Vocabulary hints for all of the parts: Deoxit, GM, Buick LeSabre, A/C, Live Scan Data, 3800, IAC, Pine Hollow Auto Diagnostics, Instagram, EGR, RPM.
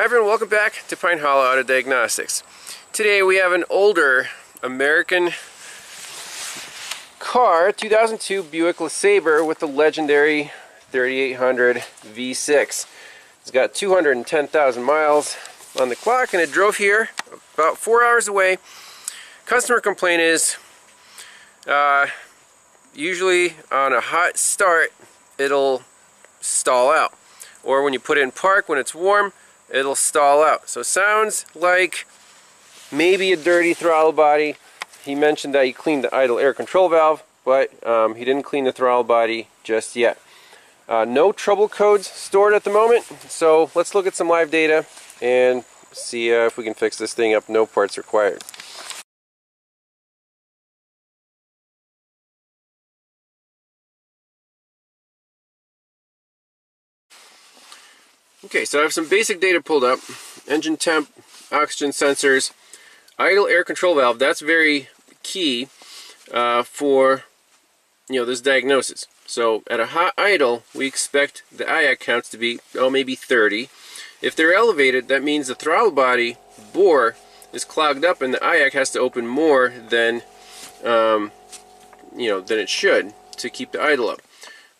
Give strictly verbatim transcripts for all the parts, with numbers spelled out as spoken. Hi everyone, welcome back to Pine Hollow Auto Diagnostics. Today we have an older American car, two thousand two Buick LeSabre with the legendary thirty-eight hundred V six. It's got two hundred ten thousand miles on the clock and it drove here about four hours away. Customer complaint is uh, usually on a hot start it'll stall out, or when you put it in park when it's warm it'll stall out. So it sounds like maybe a dirty throttle body. He mentioned that he cleaned the idle air control valve, but um, he didn't clean the throttle body just yet. Uh, no trouble codes stored at the moment, so let's look at some live data and see uh, if we can fix this thing up. No parts required. Okay, so I have some basic data pulled up. Engine temp, oxygen sensors, idle air control valve. That's very key uh, for you know this diagnosis. So at a hot idle, we expect the I A C counts to be oh maybe thirty. If they're elevated, that means the throttle body bore is clogged up, and the I A C has to open more than um, you know than it should to keep the idle up.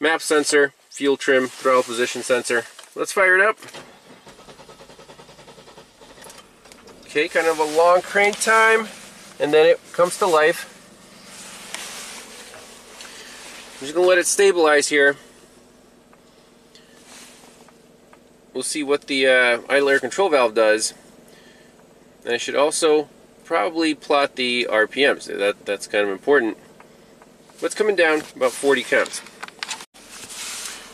Map sensor, fuel trim, throttle position sensor. Let's fire it up. Okay, kind of a long crank time, and then it comes to life. I'm just gonna let it stabilize here. We'll see what the uh, idle air control valve does. And I should also probably plot the R P Ms. That, that's kind of important. But it's coming down about forty counts.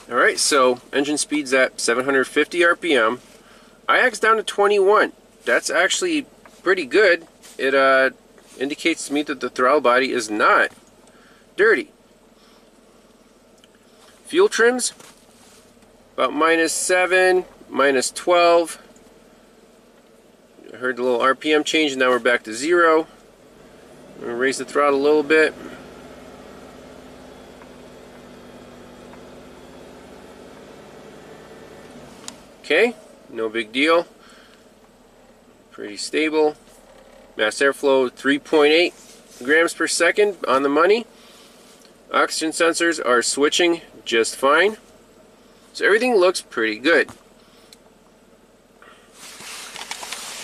Alright, so engine speed's at seven hundred fifty R P M. I A C's down to twenty-one. That's actually pretty good. It uh, indicates to me that the throttle body is not dirty. Fuel trims, about minus seven, minus twelve. I heard the little R P M change, and now we're back to zero. I'm gonna raise the throttle a little bit. Okay, no big deal. Pretty stable. Mass airflow three point eight grams per second, on the money. Oxygen sensors are switching just fine. So everything looks pretty good.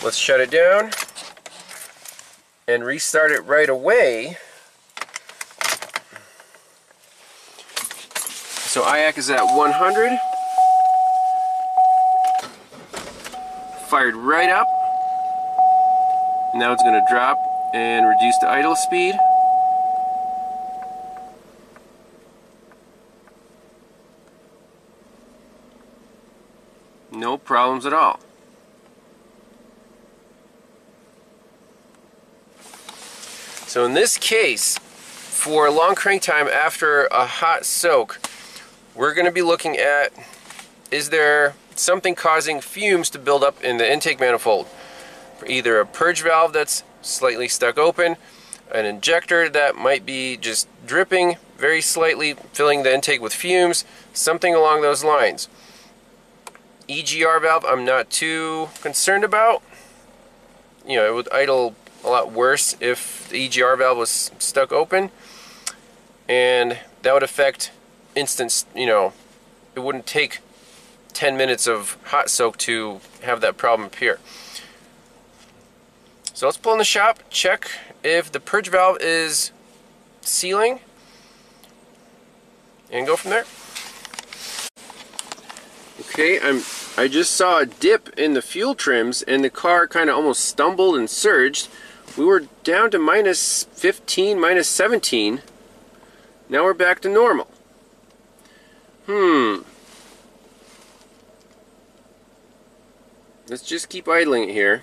Let's shut it down and restart it right away. So I A C is at one hundred. Fired right up. Now it's going to drop and reduce the idle speed. No problems at all. So in this case, for long crank time after a hot soak, we're going to be looking at, is there something causing fumes to build up in the intake manifold? Either a purge valve that's slightly stuck open, an injector that might be just dripping very slightly, filling the intake with fumes, something along those lines. E G R valve I'm not too concerned about. You know, it would idle a lot worse if the E G R valve was stuck open, and that would affect instant, you know, it wouldn't take ten minutes of hot soak to have that problem appear. So let's pull in the shop, check if the purge valve is sealing, and go from there. Okay, I'm, I just saw a dip in the fuel trims and the car kind of almost stumbled and surged. We were down to minus fifteen, minus seventeen. Now we're back to normal. Hmm. Let's just keep idling it here.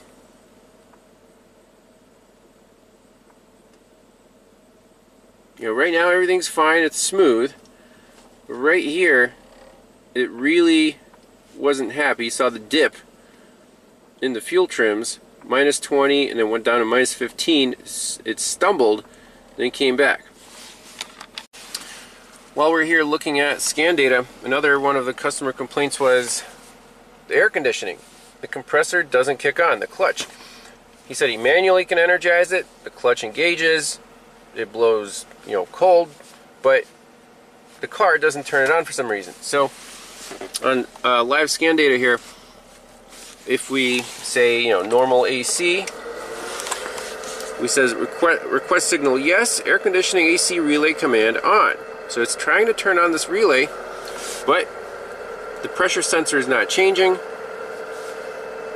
You know, right now everything's fine, it's smooth. But right here, it really wasn't happy. You saw the dip in the fuel trims, minus twenty, and then went down to minus fifteen. It stumbled, then came back. While we're here looking at scan data, another one of the customer complaints was the air conditioning. the compressor doesn't kick on, the clutch. He said he manually can energize it, the clutch engages, it blows, you know, cold, but the car doesn't turn it on for some reason. So on uh, live scan data here, if we say, you know, normal A C, we says request, request signal yes, air conditioning A C relay command on. So it's trying to turn on this relay, but the pressure sensor is not changing,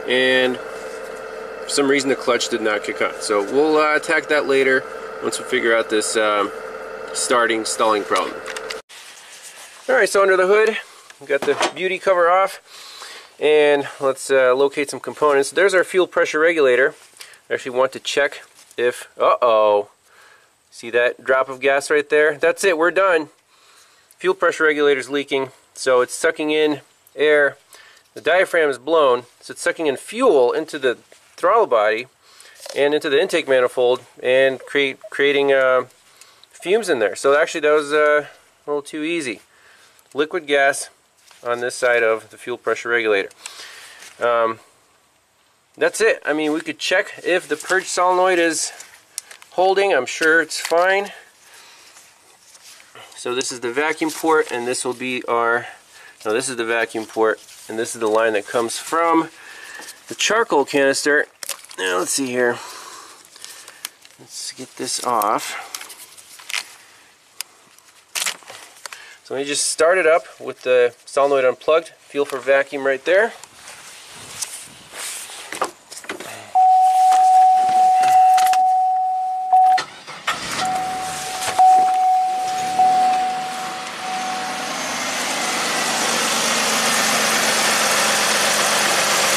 and for some reason the clutch did not kick on. So we'll uh, attack that later once we figure out this um, starting stalling problem. Alright, so under the hood, we've got the beauty cover off, and let's uh, locate some components. There's our fuel pressure regulator. I actually want to check if, uh-oh, see that drop of gas right there? That's it, we're done. Fuel pressure regulator's leaking, so it's sucking in air. The diaphragm is blown, so it's sucking in fuel into the throttle body and into the intake manifold and create, creating uh, fumes in there. So actually that was uh, a little too easy. Liquid gas on this side of the fuel pressure regulator. Um, that's it. I mean, we could check if the purge solenoid is holding. I'm sure it's fine. So this is the vacuum port, and this will be our, no, this is the vacuum port, and this is the line that comes from the charcoal canister. Now let's see here. Let's get this off. So let me just start it up with the solenoid unplugged. Feel for vacuum right there.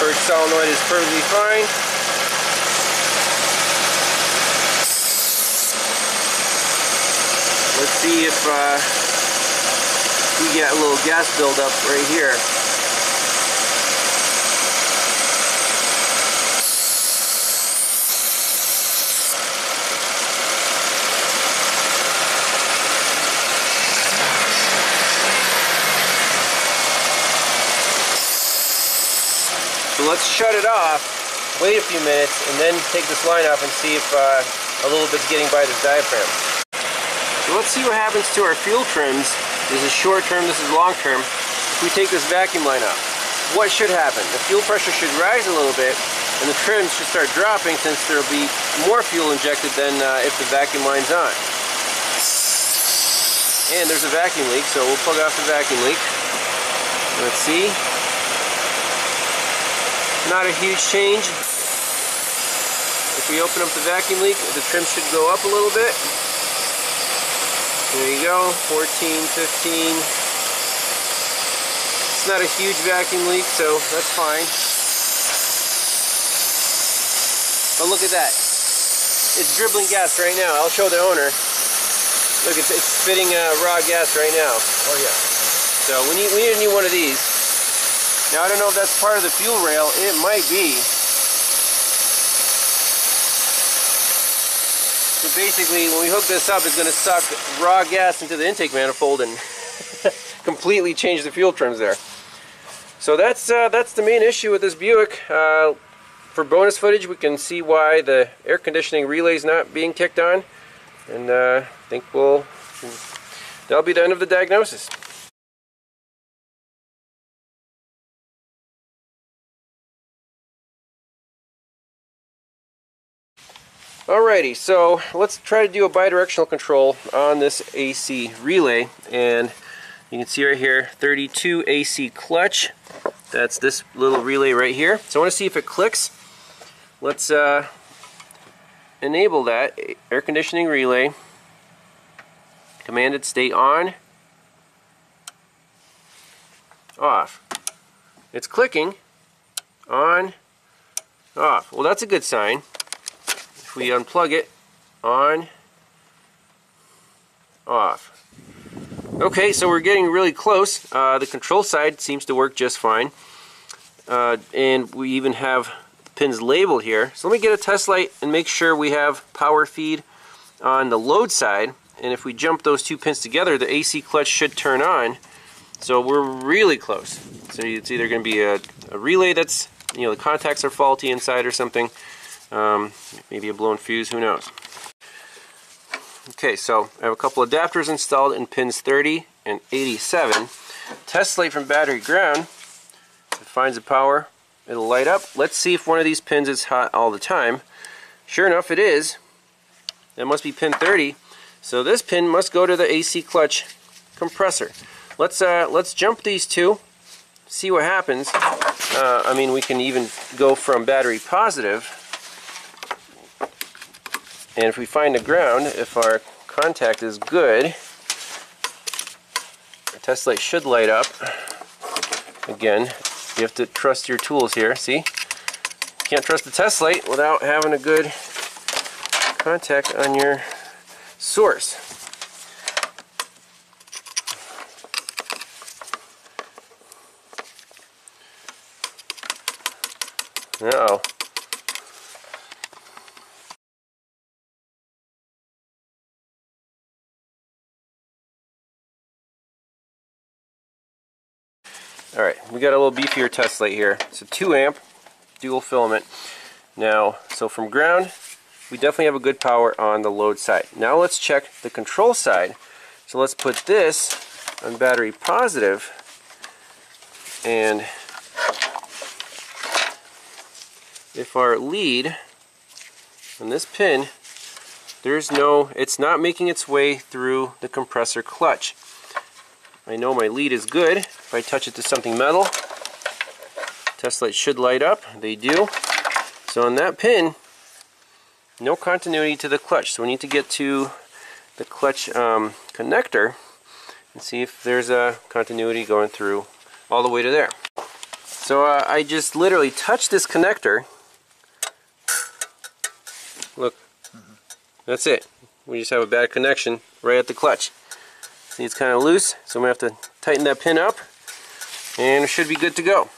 First solenoid is perfectly fine. Let's see if uh, we get a little gas buildup right here. So let's shut it off, wait a few minutes, and then take this line off and see if uh, a little bit's getting by this diaphragm. So let's see what happens to our fuel trims. This is short term, this is long term. If we take this vacuum line off, what should happen? The fuel pressure should rise a little bit, and the trims should start dropping since there will be more fuel injected than uh, if the vacuum line's on. And there's a vacuum leak, so we'll plug off the vacuum leak. Let's see. Not a huge change. If we open up the vacuum leak, the trim should go up a little bit. There you go, fourteen, fifteen. It's not a huge vacuum leak, so that's fine. But look at that. It's dribbling gas right now. I'll show the owner. Look, it's, it's spitting uh, raw gas right now. Oh, yeah. So we need, we need one of these. Now, I don't know if that's part of the fuel rail. It might be. So basically, when we hook this up, it's going to suck raw gas into the intake manifold and completely change the fuel trims there. So that's uh, that's the main issue with this Buick. Uh, for bonus footage, we can see why the air conditioning relay's not being kicked on, and uh, I think we'll that'll be the end of the diagnosis. Alrighty, so let's try to do a bidirectional control on this A C relay, and you can see right here, thirty-two A C clutch. That's this little relay right here. So I want to see if it clicks. Let's uh, enable that air conditioning relay. Commanded stay on, off. It's clicking, on, off. Well, that's a good sign. We unplug it, on, off. Okay, so we're getting really close. Uh, the control side seems to work just fine. Uh, and we even have pins labeled here. So let me get a test light and make sure we have power feed on the load side. And if we jump those two pins together, the A C clutch should turn on. So we're really close. So it's either going to be a, a relay that's you know, the contacts are faulty inside or something. Um, maybe a blown fuse, who knows. Okay, so I have a couple adapters installed in pins thirty and eighty-seven. Test slate from battery ground. If it finds the power, it'll light up. Let's see if one of these pins is hot all the time. Sure enough, it is. That must be pin thirty. So this pin must go to the A C clutch compressor. Let's uh, let's jump these two, see what happens. Uh, I mean, we can even go from battery positive, and if we find the ground, if our contact is good, our test light should light up. Again, you have to trust your tools here. See, can't trust the test light without having a good contact on your source. Uh-oh. Alright, we got a little beefier test slate here. It's a two amp dual filament. Now, so from ground, we definitely have a good power on the load side. Now let's check the control side. So let's put this on battery positive, and if our lead on this pin, there's no, it's not making its way through the compressor clutch. I know my lead is good. If I touch it to something metal, test lights should light up. They do. So on that pin, no continuity to the clutch. So we need to get to the clutch um, connector and see if there's a continuity going through all the way to there. So uh, I just literally touched this connector. Look, that's it. We just have a bad connection right at the clutch. See, it's kind of loose, so I'm going to have to tighten that pin up, and it should be good to go.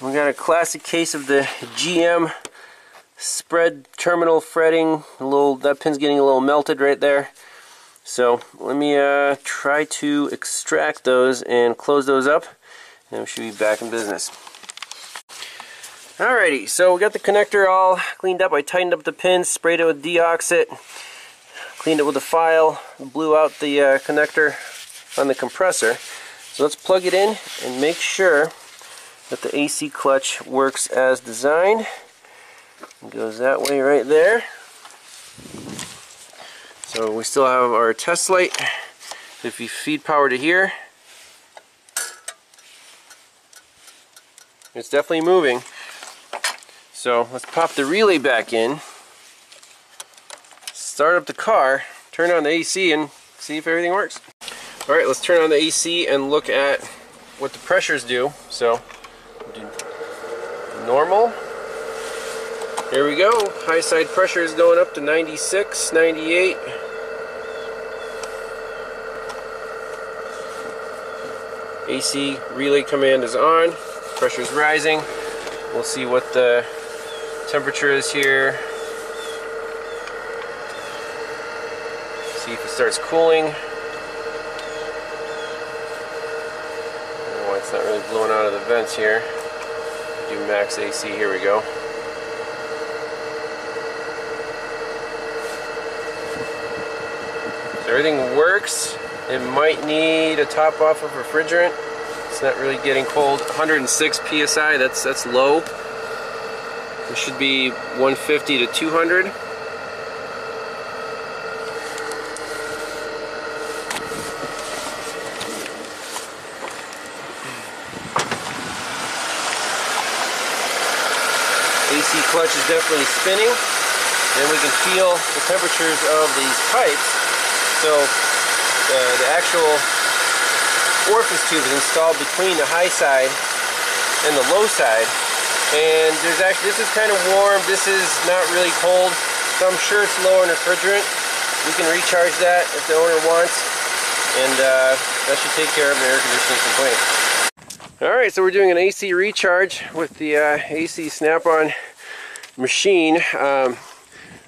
We got a classic case of the G M spread terminal fretting. A little, that pin's getting a little melted right there. So let me uh, try to extract those and close those up, and we should be back in business. Alrighty, so we got the connector all cleaned up. I tightened up the pins, sprayed it with Deoxit, cleaned it with a file, blew out the uh, connector on the compressor. So let's plug it in and make sure that the A C clutch works as designed. It goes that way right there. So we still have our test light. If you feed power to here, it's definitely moving. So let's pop the relay back in, start up the car, turn on the A C, and see if everything works. All right, let's turn on the A C and look at what the pressures do. So normal. Here we go. High side pressure is going up to ninety-six, ninety-eight. A C relay command is on. Pressure is rising. We'll see what the temperature is here. See if it starts cooling. I don't know why it's not really blowing out of the vents here. Do max A C. Here we go. Everything works. It might need a top off of refrigerant. It's not really getting cold. one hundred six P S I, that's that's low. It should be one fifty to two hundred. A C clutch is definitely spinning, and we can feel the temperatures of these pipes. So uh, the actual orifice tube is installed between the high side and the low side, and there's actually, this is kind of warm, this is not really cold, so I'm sure it's low in refrigerant. We can recharge that if the owner wants, and uh, that should take care of the air conditioning complaint. Alright, so we're doing an A C recharge with the uh, A C snap-on machine. Um,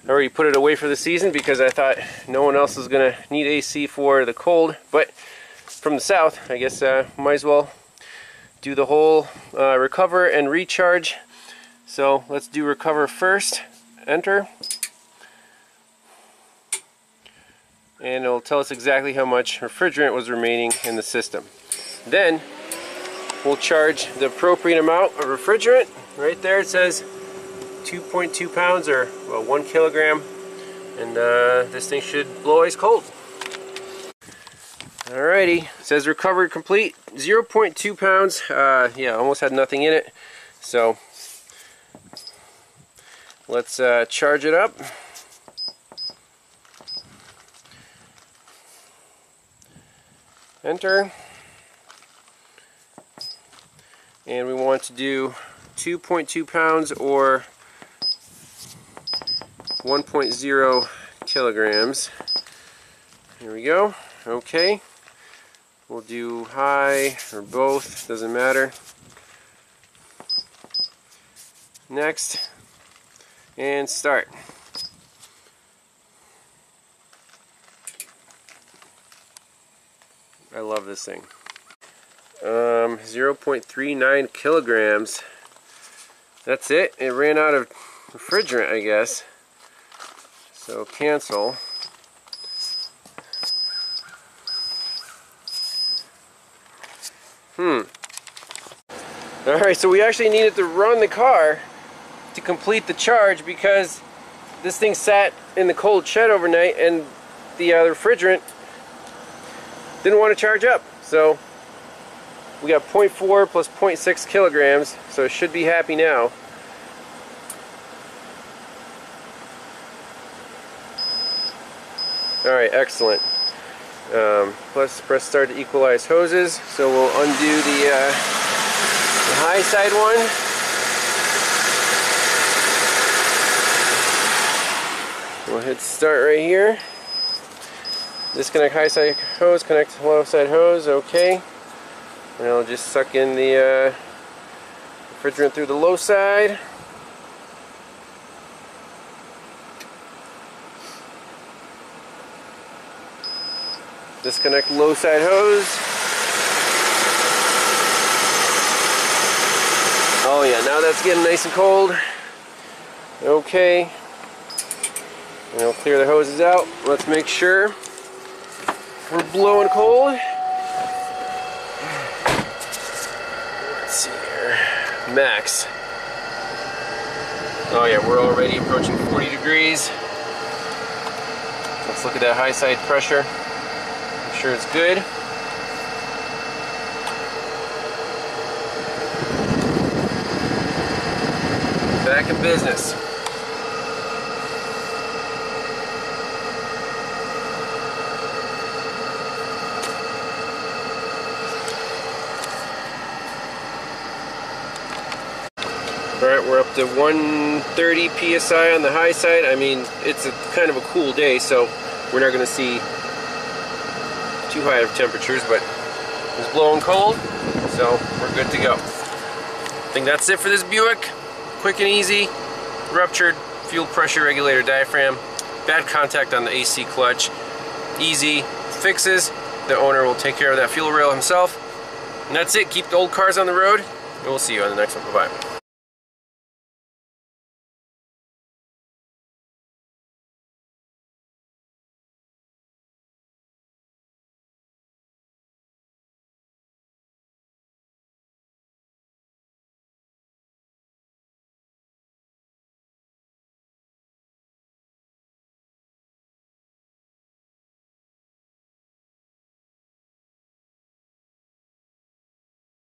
I already put it away for the season because I thought no one else was going to need A C for the cold, but from the south, I guess uh, might as well do the whole uh, recover and recharge. So let's do recover first, enter, and it'll tell us exactly how much refrigerant was remaining in the system. Then we'll charge the appropriate amount of refrigerant. Right there it says two point two pounds, or well, one kilogram, and uh, this thing should blow ice cold. Alrighty, it says recovered complete, zero point two pounds. Uh, yeah, almost had nothing in it. So let's uh, charge it up. Enter. And we want to do two point two pounds, or one point zero kilograms. Here we go. Okay. We'll do high or both, doesn't matter. Next. And start. I love this thing. Um, zero point three nine kilograms. That's it. It ran out of refrigerant, I guess. So cancel. Hmm. Alright, so we actually needed to run the car to complete the charge, because this thing sat in the cold shed overnight and the uh, refrigerant didn't want to charge up. So we got zero point four plus zero point six kilograms, so it should be happy now. Alright, excellent. Um, let's press start to equalize hoses. So we'll undo the, uh, the high side one. We'll hit start right here. Disconnect high side hose, connect low side hose, okay. And I'll just suck in the uh, refrigerant through the low side. Disconnect low side hose. Oh yeah, now that's getting nice and cold. Okay. And we'll clear the hoses out. Let's make sure we're blowing cold. Let's see here. Max. Oh yeah, we're already approaching forty degrees. Let's look at that high side pressure. Make sure it's good. Back in business. Alright, we're up to one thirty P S I on the high side. I mean, it's a kind of a cool day, so we're not going to see too high of temperatures, but it's blowing cold, so we're good to go. I think that's it for this Buick. Quick and easy. Ruptured fuel pressure regulator diaphragm. Bad contact on the A C clutch. Easy fixes. The owner will take care of that fuel rail himself. And that's it. Keep the old cars on the road, and we'll see you on the next one. Bye-bye.